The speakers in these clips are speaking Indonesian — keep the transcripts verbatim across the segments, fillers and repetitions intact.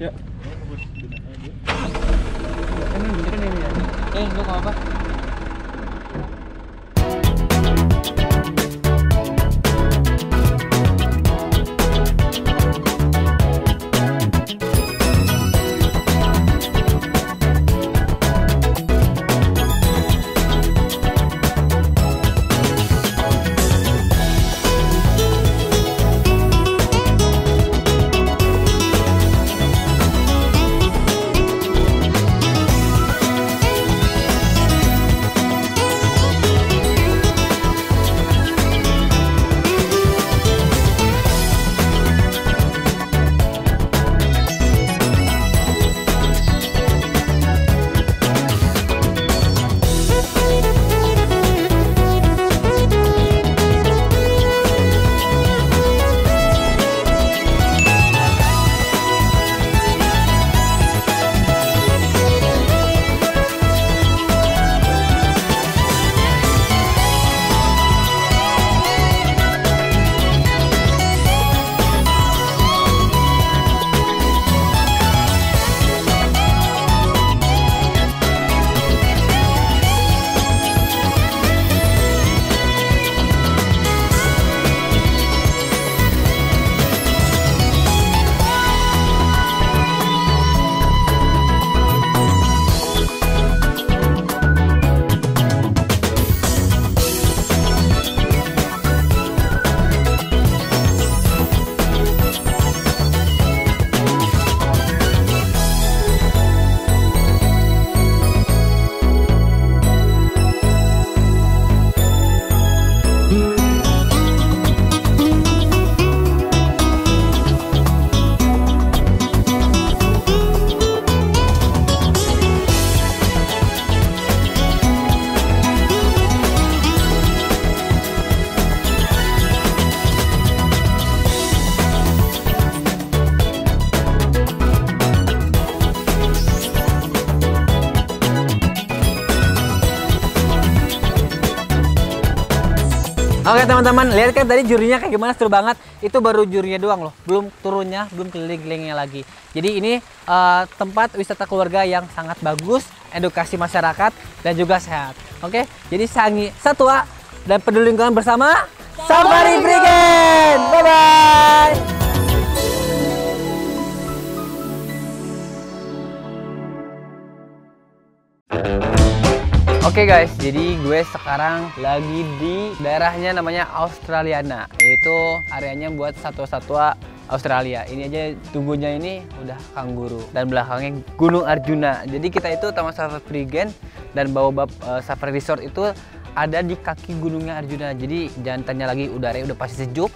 Ya. Ini beneran ini ya? Eh, lu mau apa? Oke teman-teman, lihat kan tadi jurinya kayak gimana, seru banget. Itu baru jurinya doang loh, belum turunnya, belum keliling-kelilingnya lagi. Jadi ini uh, tempat wisata keluarga yang sangat bagus, edukasi masyarakat dan juga sehat. Oke, jadi Sangi Satwa dan peduli lingkungan bersama Safari Prigen. Bye-bye! Oke okay guys, jadi gue sekarang lagi di daerahnya namanya Australiana, yaitu areanya buat satwa-satwa Australia. Ini aja tubuhnya ini udah kanguru dan belakangnya Gunung Arjuna. Jadi kita itu Taman Safari Prigen dan Baobab uh, Safari Resort itu ada di kaki Gunungnya Arjuna. Jadi jangan tanya lagi, udaranya udah pasti sejuk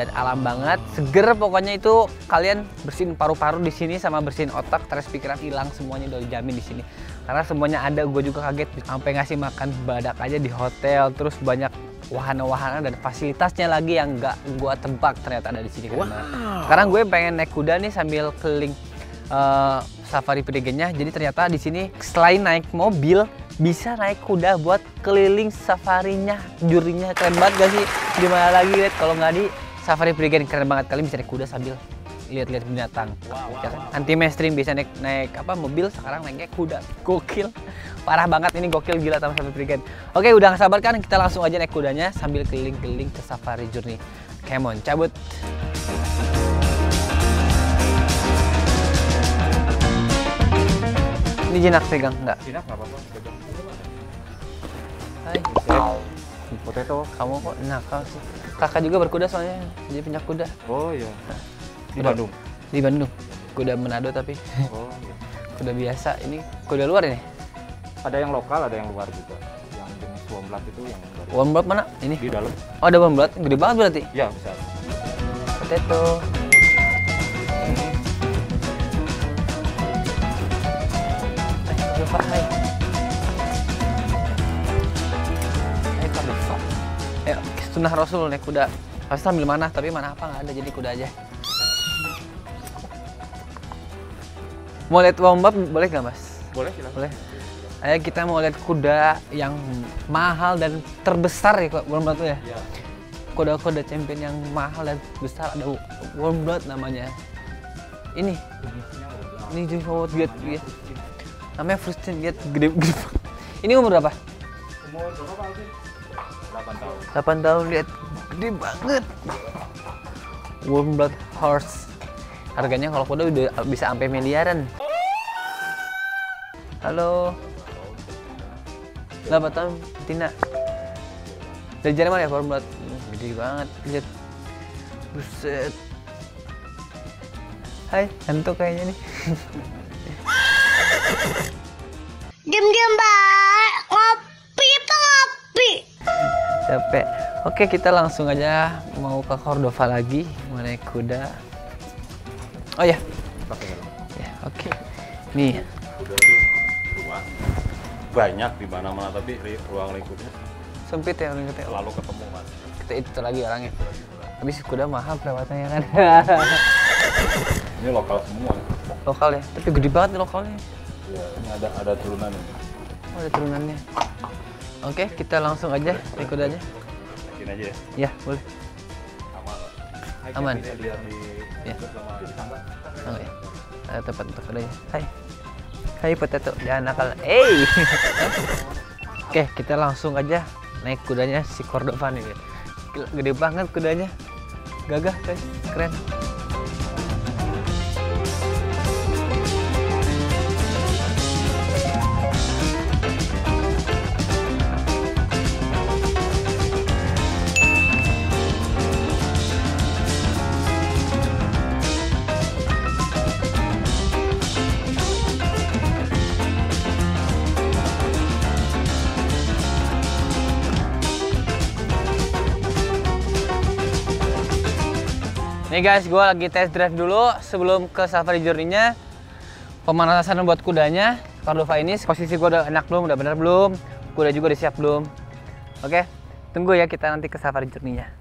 dan alam banget, seger pokoknya. Itu kalian bersihin paru-paru di sini sama bersihin otak, stres pikiran hilang semuanya, udah dijamin di sini. Karena semuanya ada, gue juga kaget sampai ngasih makan badak aja di hotel, terus banyak wahana-wahana dan fasilitasnya lagi yang nggak gue tebak ternyata ada di sini. Wow. Sekarang gue pengen naik kuda nih sambil keliling uh, Safari Prigennya. Jadi ternyata di sini selain naik mobil, bisa naik kuda buat keliling safarinya. Jurinya keren banget gak sih? Gimana lagi lihat kalau nggak di Safari Prigen, keren banget. Kalian bisa naik kuda sambil lihat-lihat binatang. Wow, wow, wow. Anti mainstream bisa naik naik apa mobil, sekarang naiknya kuda. Gokil. Parah banget ini, gokil gila Taman Safari Prigen. Oke, udah nggak sabar kan? Kita langsung aja naik kudanya sambil keliling-keliling ke Safari Journey. Come on, cabut. Ini jinak pegang nggak? Jinak nggak apa-apa. Hai, Potato. Kamu kok nakal sih? Kakak juga berkuda soalnya, jadi punya kuda. Oh iya. Di kuda, Bandung? Di Bandung. Kuda Manado tapi. Oh iya. Kuda biasa. Ini kuda luar ini? Ada yang lokal, ada yang luar juga. Yang jenis womblat itu yang luar. Womblat mana? Ini? Di dalam. Oh ada womblat? Gede banget berarti? Iya, besar. Potato. Hai. Hai, Pak Desa. Eh, sunnah Rasul naik kuda. Harus ambil mana? Tapi mana apa nggak ada, jadi kuda aja. Mau lihat wombab boleh nggak, Mas? Boleh, silakan. Boleh. Ayo kita mau lihat kuda yang mahal dan terbesar ya, wombab itu ya. Iya. Kuda-kuda champion yang mahal dan besar ada wombab namanya. Ini. Ini jadi favorit gue. Namanya Frustin, lihat gede, gede. Ini umur berapa? Umur berapa sih? delapan tahun. delapan tahun, lihat gede banget. Warmblood horse. Harganya kalau kuda udah bisa sampai miliaran. Halo. delapan tahun, betina. Dari Jerman ya Warmblood. Gede banget, lihat. Buset. Hai, hantu kayaknya nih. Diam-diam baik, ngopi itu ngopi. Capek. Oke, kita langsung aja mau ke Cordova lagi, mau naik kuda. Oh ya. Ya, oke. Nih. Banyak di mana-mana tapi ruang lingkupnya sempit ya, lingkupnya. Lalu ketemu Mas. Kita itu lagi orangnya. Habis kuda mahal perawatannya kan. Ini lokal semua. Lokal ya, tapi gede banget nih lokalnya. Ya, ini ada ada turunan. Oh, ada turunannya. Oke, kita langsung aja naik kudanya. Naikin aja ya? Iya, boleh. Aman. Aman. Iya. Ya. Oh, ya. Ada tempat untuk kudanya. Hai. Hai Potato, jangan nakal. Eh. Oke, kita langsung aja naik kudanya si Cordova nih. Gede banget kudanya. Gagah, guys. Keren. Nih guys, gue lagi test drive dulu sebelum ke Safari Journey-nya. Pemanasan buat kudanya, Cordova ini. Posisi gue udah enak belum, udah bener belum? Kuda juga udah siap belum? Oke, tunggu ya kita nanti ke Safari Journey-nya.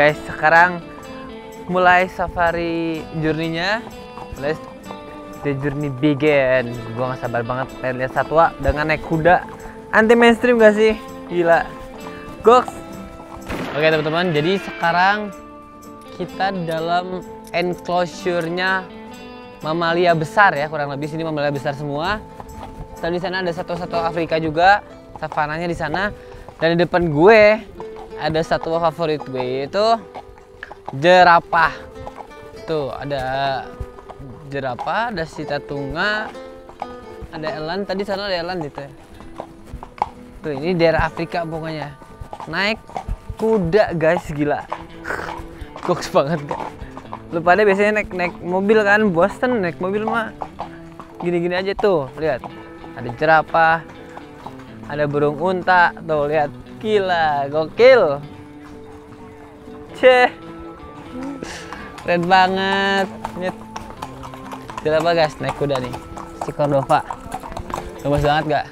Guys, sekarang mulai Safari Journey-nya. Let's the journey begin. Gua nggak sabar banget pengen lihat satwa dengan naik kuda. Anti mainstream gak sih? Gila. Goks. Oke teman-teman, jadi sekarang kita dalam enclosure-nya mamalia besar ya, kurang lebih sini mamalia besar semua. Tadi di sana ada satwa-satwa Afrika juga, savananya di sana. Dan di depan gue ada satwa favorit gue yaitu jerapah. Tuh ada jerapah, ada sitatunga, Ada eland, tadi sana ada eland gitu ya. Tuh, ini daerah Afrika pokoknya. Naik kuda guys, gila. Koks banget kan. Lu pada biasanya naik naik mobil kan, bosen naik mobil mah. Gini-gini aja tuh, lihat. Ada jerapah. Ada burung unta, tuh lihat. Gila, gokil. Ceh. Keren banget. Nyet. Jerapah guys, naik kuda nih. Si Cordova. Luas banget gak?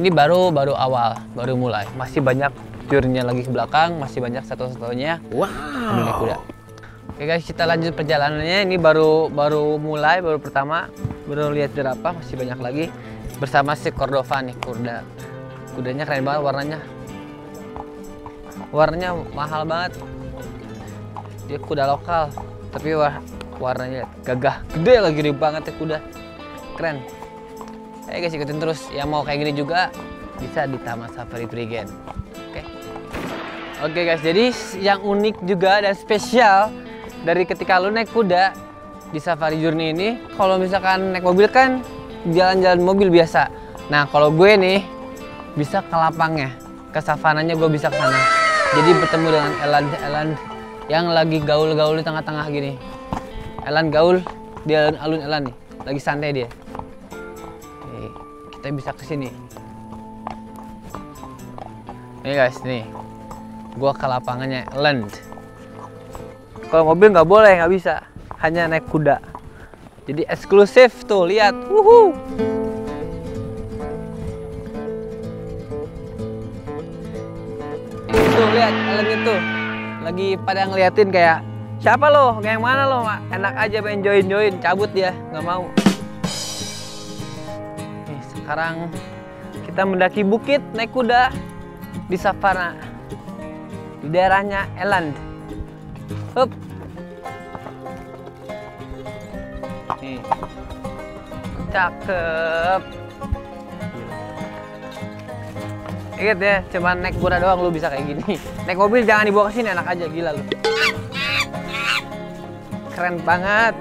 Ini baru baru awal, baru mulai. Masih banyak turnya lagi ke belakang, masih banyak satu-satunya. Wow. Naik kuda. Oke guys, kita lanjut perjalanannya. Ini baru baru mulai, baru pertama, baru lihat jerapah, masih banyak lagi. Bersama si Cordova nih, kuda. Kudanya keren banget warnanya. Warnanya mahal banget. Dia kuda lokal, tapi wah, warnanya gagah, gede lagi, gede banget ya kuda. Keren. Ayo guys, ikutin terus. Yang mau kayak gini juga bisa di Taman Safari Prigen. Oke. Oke guys, jadi yang unik juga dan spesial dari ketika lu naik kuda di Safari Journey ini, kalau misalkan naik mobil kan jalan-jalan mobil biasa. Nah, kalau gue nih bisa ke lapangnya, ke savananya gue bisa ke sana. Jadi bertemu dengan eland-eland yang lagi gaul-gaul di tengah-tengah gini. Eland gaul di alun-alun eland nih. Lagi santai dia. Oke, kita bisa ke sini. Nih guys, nih. Gua ke lapangannya Eland. Kalau mobil nggak boleh, nggak bisa. Hanya naik kuda. Jadi eksklusif tuh, lihat. Wuhu. Tuh, lihat Eland itu. Lagi pada ngeliatin kayak, siapa lo? Kayak mana lo? Enak aja pengen join-join, cabut dia, nggak mau. Nih, sekarang kita mendaki bukit naik kuda di savana, di daerahnya Eland. Hup. Nih, cakep. Ingat ya, cuman naik kuda doang lo bisa kayak gini. Naik mobil jangan dibawa ke sini, enak aja, gila lo. Keren banget,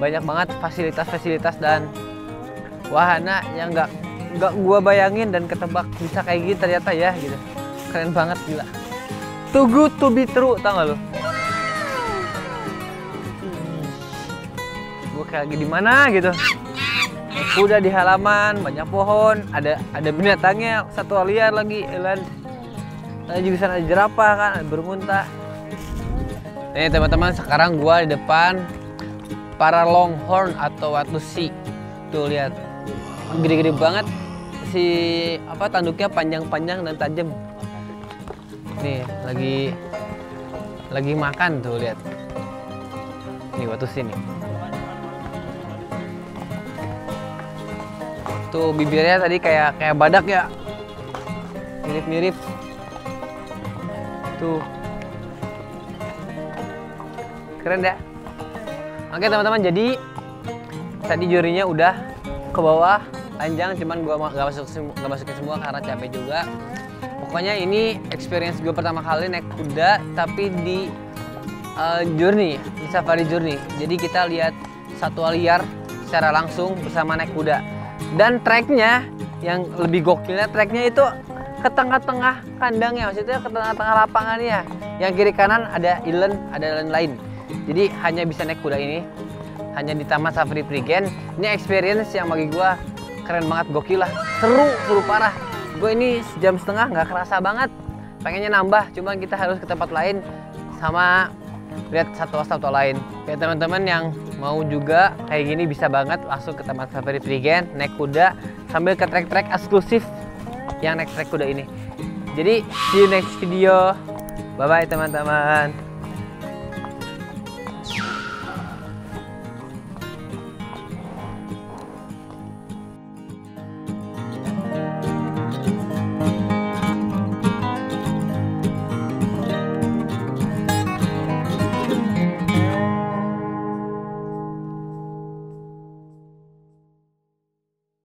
banyak banget fasilitas-fasilitas dan wahana yang nggak nggak gua bayangin dan ketebak bisa kayak gini ternyata ya gitu. Keren banget, gila. Too good to be true, tau gak lo? Gua kayak lagi di mana gitu. Kuda di halaman, banyak pohon, ada ada binatangnya, satu liar lagi, eland. Tadi juga sana ada jerapah kan, ada burung unta. Nih teman-teman, sekarang gua di depan para longhorn atau watusi. Tuh lihat, gede-gede banget si apa tanduknya, panjang-panjang dan tajam. Nih lagi lagi makan tuh, lihat. Nih watusi nih. Tuh bibirnya tadi kayak kayak badak ya, mirip-mirip. Tuh. Keren ya? Oke teman-teman, jadi tadi jurinya udah ke bawah panjang, cuman gue gak masuk gak masukin semua karena capek juga. Pokoknya ini experience gue pertama kali naik kuda tapi di uh, journey, di Safari Journey. Jadi kita lihat satwa liar secara langsung bersama naik kuda. Dan treknya yang lebih gokilnya, treknya itu ke tengah-tengah kandangnya, maksudnya ke tengah-tengah lapangannya. Yang kiri kanan ada eland, ada eland lain. Jadi hanya bisa naik kuda ini hanya di Taman Safari Prigen. Ini experience yang bagi gue keren banget, gokil lah, seru, seru parah. Gue ini sejam setengah nggak kerasa banget. Pengennya nambah, cuman kita harus ke tempat lain sama lihat satwa-satwa lain. Ya teman-teman yang mau juga kayak gini bisa banget langsung ke Taman Safari Prigen naik kuda sambil ke trek-trek eksklusif yang naik trek kuda ini. Jadi see you next video. Bye bye teman-teman.